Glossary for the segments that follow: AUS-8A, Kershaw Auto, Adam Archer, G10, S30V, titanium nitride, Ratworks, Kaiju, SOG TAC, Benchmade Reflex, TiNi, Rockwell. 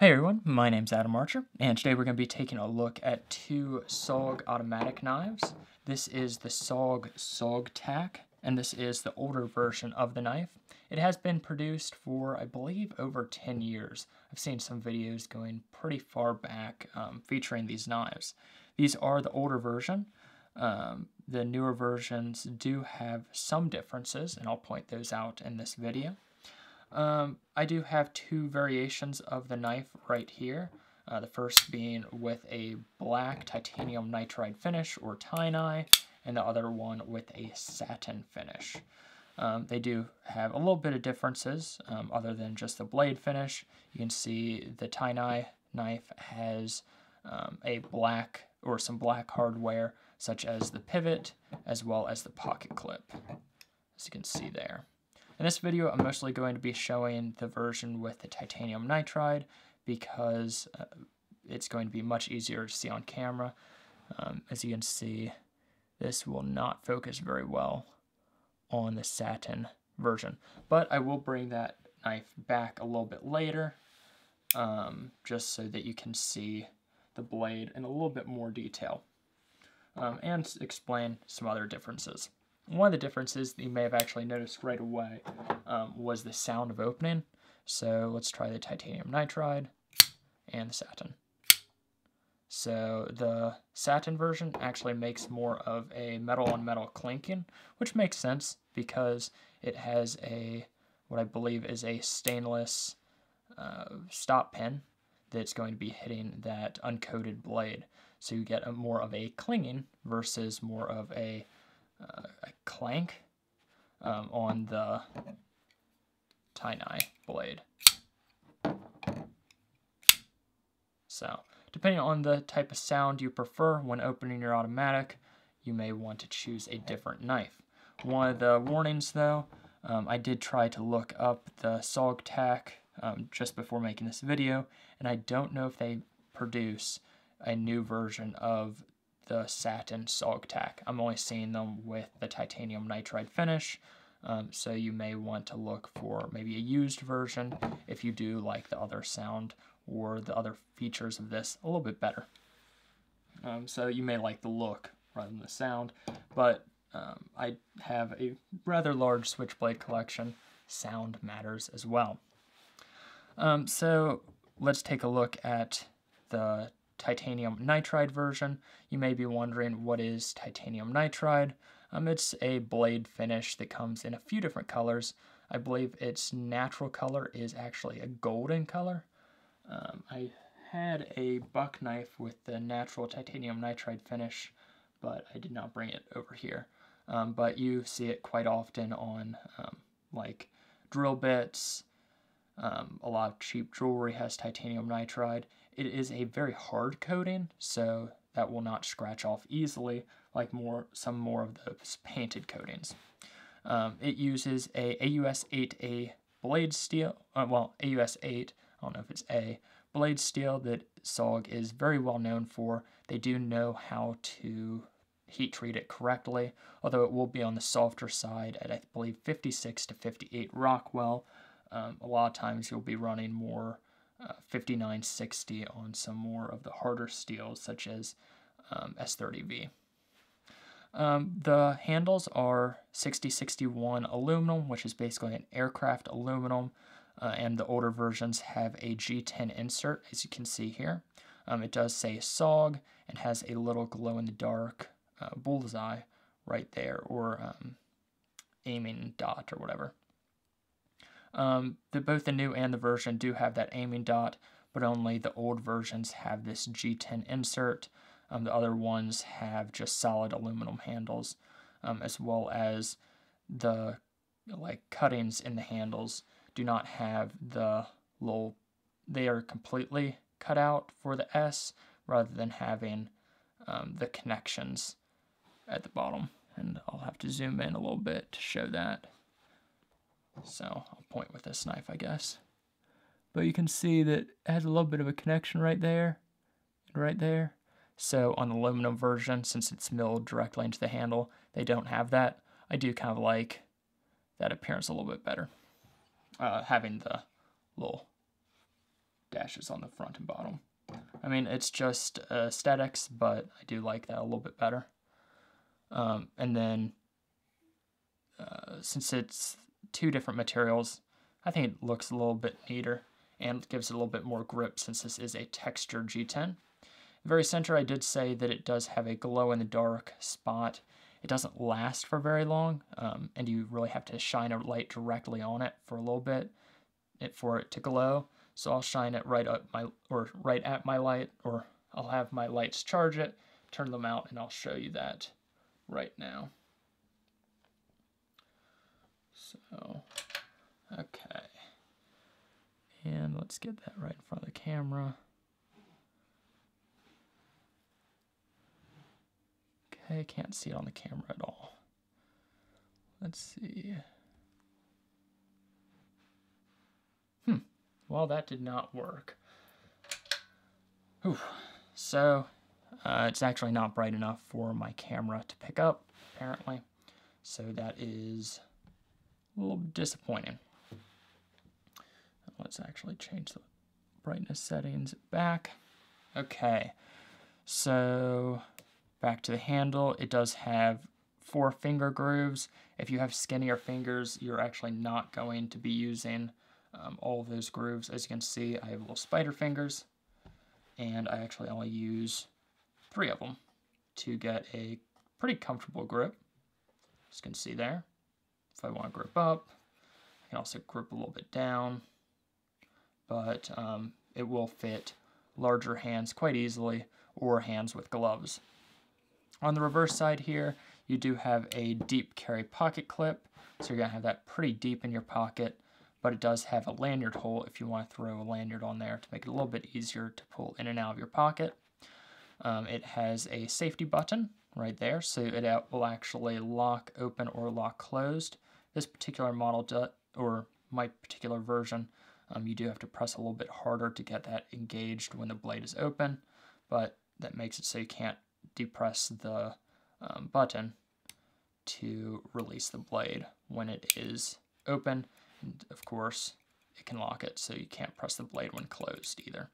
Hey everyone, my name's Adam Archer, and today we're going to be taking a look at two SOG automatic knives. This is the SOG TAC, and this is the older version of the knife. It has been produced for, I believe, over 10 years. I've seen some videos going pretty far back featuring these knives. These are the older version. The newer versions do have some differences, and I'll point those out in this video. I do have two variations of the knife right here. The first being with a black titanium nitride finish, or TiNi, and the other one with a satin finish. They do have a little bit of differences other than just the blade finish. You can see the TiNi knife has a black or some black hardware, such as the pivot as well as the pocket clip, as you can see there. In this video, I'm mostly going to be showing the version with the titanium nitride because it's going to be much easier to see on camera. As you can see, this will not focus very well on the satin version, but I will bring that knife back a little bit later just so that you can see the blade in a little bit more detail and explain some other differences. One of the differences that you may have actually noticed right away was the sound of opening. So let's try the titanium nitride and the satin. So the satin version actually makes more of a metal-on-metal clinking, which makes sense because it has a, what I believe is a stainless stop pin that's going to be hitting that uncoated blade. So you get a more of a clinging versus more of a clank on the TiNi blade. So, depending on the type of sound you prefer when opening your automatic, you may want to choose a different knife. One of the warnings though, I did try to look up the SOG TAC just before making this video, and I don't know if they produce a new version of the satin SOG TAC. I'm only seeing them with the titanium nitride finish, so you may want to look for maybe a used version if you do like the other sound or the other features of this a little bit better. So you may like the look rather than the sound, but I have a rather large switchblade collection. Sound matters as well. So let's take a look at the titanium nitride version. You may be wondering, what is titanium nitride? It's a blade finish that comes in a few different colors. I believe its natural color is actually a golden color. I had a buck knife with the natural titanium nitride finish, but I did not bring it over here. But you see it quite often on like drill bits. A lot of cheap jewelry has titanium nitride. It is a very hard coating, so that will not scratch off easily like some more of those painted coatings. It uses a AUS-8A blade steel, well, AUS-8, I don't know if it's A, blade steel that SOG is very well known for. They do know how to heat treat it correctly, although it will be on the softer side at, I believe, 56 to 58 Rockwell. A lot of times you'll be running more 5960 on some more of the harder steels, such as S30V. The handles are 6061 aluminum, which is basically an aircraft aluminum, and the older versions have a G10 insert, as you can see here. It does say SOG and has a little glow-in-the-dark bullseye right there, or aiming dot or whatever. Both the new and the version do have that aiming dot, but only the old versions have this G10 insert. The other ones have just solid aluminum handles, as well as the cuttings in the handles do not have the little, they are completely cut out for the S rather than having the connections at the bottom. And I'll have to zoom in a little bit to show that. So I'll point with this knife, I guess. But you can see that it has a little bit of a connection right there and right there. So on the aluminum version, since it's milled directly into the handle, they don't have that. I do kind of like that appearance a little bit better, having the little dashes on the front and bottom. I mean, it's just aesthetics, but I do like that a little bit better. And then since it's two different materials, I think it looks a little bit neater and gives it a little bit more grip since this is a textured G10. The very center, I did say that it does have a glow-in-the-dark spot. It doesn't last for very long, and you really have to shine a light directly on it for a little bit for it to glow. So I'll shine it right at my light, or I'll have my lights charge it, turn them out, and I'll show you that right now. So, okay. And let's get that right in front of the camera. I can't see it on the camera at all. Let's see. Well, that did not work. Whew. So, it's actually not bright enough for my camera to pick up, apparently. So that is a little disappointing. Let's actually change the brightness settings back. Okay, so back to the handle, it does have 4 finger grooves. If you have skinnier fingers, you're actually not going to be using all of those grooves. As you can see, I have little spider fingers, and I actually only use 3 of them to get a pretty comfortable grip. As you can see there, if I want to grip up, I can also grip a little bit down, but it will fit larger hands quite easily, or hands with gloves. On the reverse side here, you do have a deep carry pocket clip, so you're going to have that pretty deep in your pocket, but it does have a lanyard hole if you want to throw a lanyard on there to make it a little bit easier to pull in and out of your pocket. It has a safety button right there, so it will actually lock open or lock closed. This particular model, or my particular version, you do have to press a little bit harder to get that engaged when the blade is open, but that makes it so you can't depress the button to release the blade when it is open, and of course it can lock it, so you can't press the blade when closed either.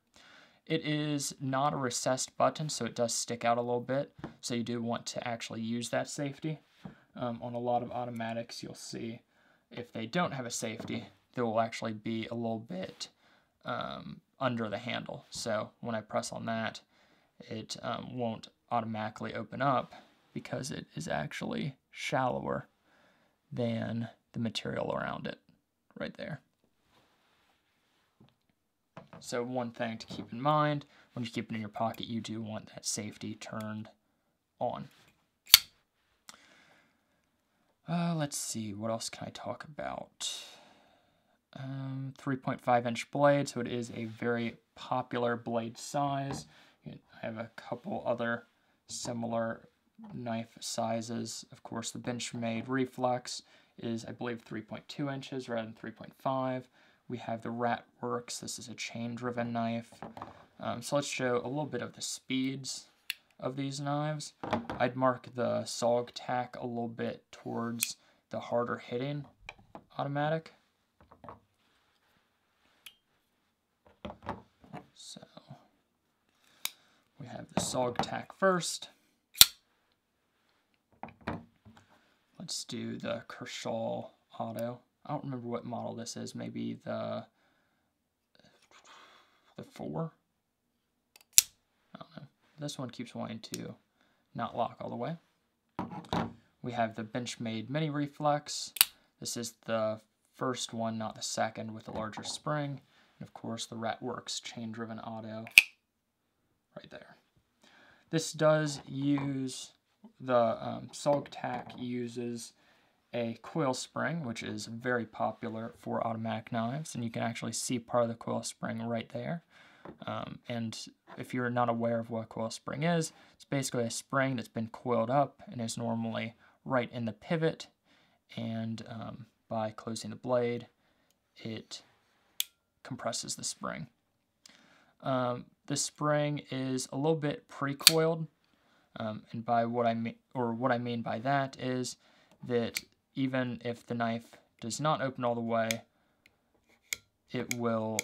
It is not a recessed button, so it does stick out a little bit, so you do want to actually use that safety. On a lot of automatics, you'll see if they don't have a safety, they will actually be a little bit under the handle, so when I press on that, it won't automatically open up because it is actually shallower than the material around it right there. So one thing to keep in mind, when you keep it in your pocket, you do want that safety turned on. Let's see, what else can I talk about? 3.5-inch blade, so it is a very popular blade size. I have a couple other similar knife sizes. Of course, the Benchmade Reflex is, I believe, 3.2 inches rather than 3.5. We have the Ratworks. This is a chain-driven knife. So let's show a little bit of the speeds of these knives. I'd mark the SOG TAC a little bit towards the harder-hitting automatic. So we have the SOG TAC first. Let's do the Kershaw Auto. I don't remember what model this is. Maybe the 4? I don't know. This one keeps wanting to not lock all the way. We have the Benchmade Mini Reflex. This is the first one, not the second, with a larger spring. And of course, the Ratworks chain-driven auto. Right there. This does use, the SOG TAC uses a coil spring, which is very popular for automatic knives, and you can actually see part of the coil spring right there. And if you're not aware of what a coil spring is, it's basically a spring that's been coiled up and is normally right in the pivot, and by closing the blade, it compresses the spring. The spring is a little bit pre-coiled, and by what I mean by that is that even if the knife does not open all the way, it will,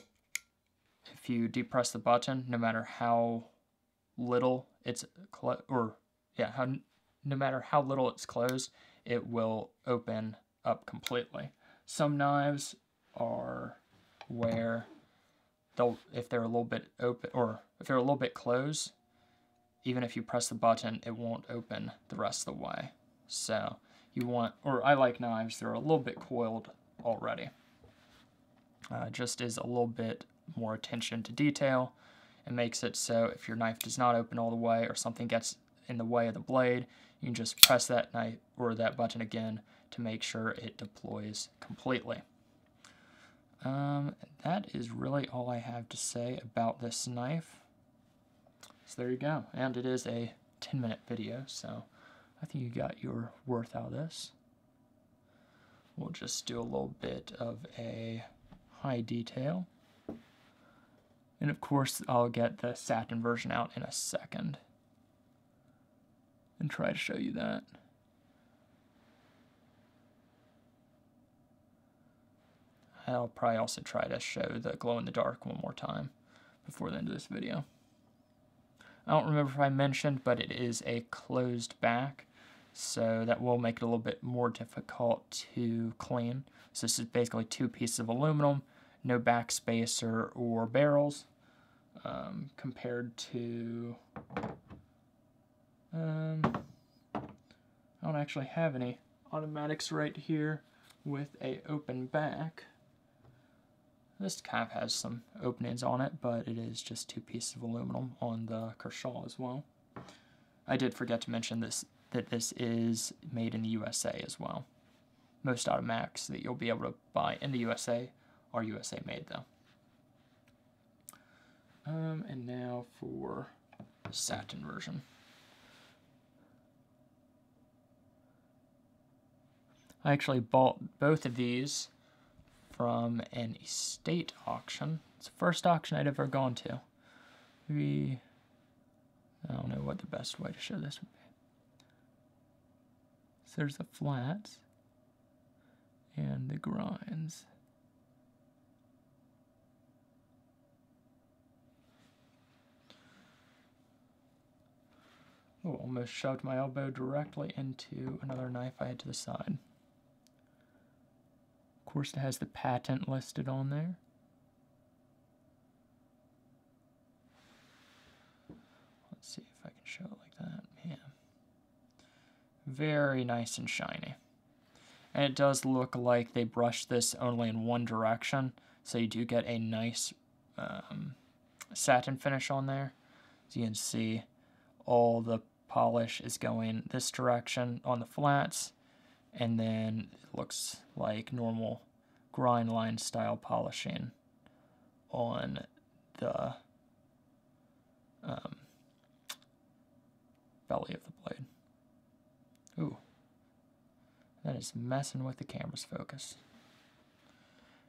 if if you depress the button, no matter how little it's closed, it will open up completely. Some knives are where they'll, if they're a little bit open or if they're a little bit closed, even if you press the button, it won't open the rest of the way. So you want, or I like knives that are a little bit coiled already. Just is a little bit more attention to detail. It makes it so if your knife does not open all the way or something gets in the way of the blade, you can just press that knife or that button again to make sure it deploys completely. That is really all I have to say about this knife. So there you go. And it is a 10-minute video, so I think you got your worth out of this. We'll just do a little bit of a high detail. And of course, I'll get the satin version out in a second and try to show you that. I'll probably also try to show the glow-in-the-dark one more time before the end of this video. I don't remember if I mentioned, but it is a closed back, so that will make it a little bit more difficult to clean. So this is basically two pieces of aluminum, no back spacer or barrels, compared to... I don't actually have any automatics right here with a open back. This kind of has some openings on it, but it is just two pieces of aluminum on the Kershaw as well. I did forget to mention this, that this is made in the USA as well. Most automatics that you'll be able to buy in the USA are USA made though. And now for the satin version. I actually bought both of these from an estate auction. It's the first auction I'd ever gone to. Maybe, I don't know what the best way to show this would be. So there's the flats and the grinds. Oh, almost shoved my elbow directly into another knife I had to the side. Of course, it has the patent listed on there. Let's see if I can show it like that. Yeah. Very nice and shiny. And it does look like they brushed this only in one direction, so you do get a nice satin finish on there. As you can see, all the polish is going this direction on the flats, and then it looks like normal grind line style polishing on the belly of the blade. Ooh, that is messing with the camera's focus.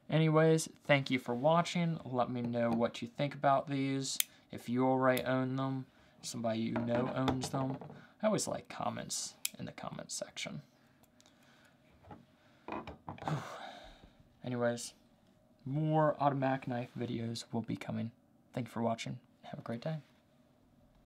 Anyways, thank you for watching. Let me know what you think about these. If you already own them, somebody you know owns them. I always like comments in the comment section. Anyways, more automatic knife videos will be coming. Thank you for watching. Have a great day.